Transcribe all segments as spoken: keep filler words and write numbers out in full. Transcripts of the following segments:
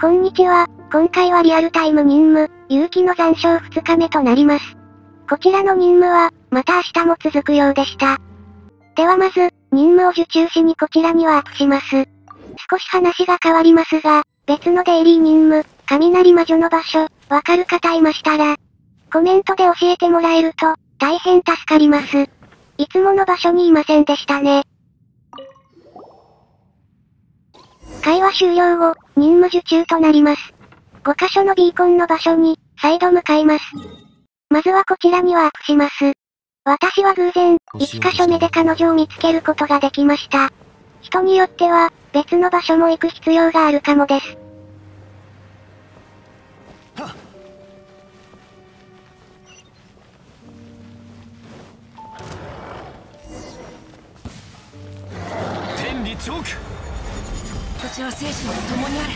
こんにちは、今回はリアルタイム任務、勇気の残照ふつかめとなります。こちらの任務は、また明日も続くようでした。ではまず、任務を受注しにこちらにワープします。少し話が変わりますが、別のデイリー任務、雷魔女の場所、わかる方いましたら、コメントで教えてもらえると、大変助かります。いつもの場所にいませんでしたね。会話終了後、任務受注となります。ごかしょのビーコンの場所に、再度向かいます。まずはこちらにワープします。私は偶然、いっかしょめで彼女を見つけることができました。人によっては、別の場所も行く必要があるかもです。天理チョーク、土地は精神と共にある。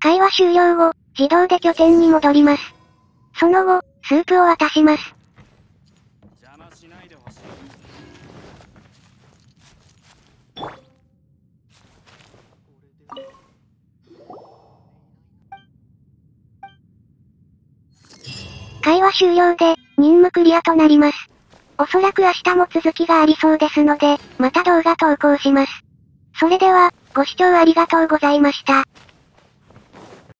会話終了後、自動で拠点に戻ります。その後、スープを渡します。会話終了で、任務クリアとなります。おそらく明日も続きがありそうですので、また動画投稿します。それでは、ご視聴ありがとうございました。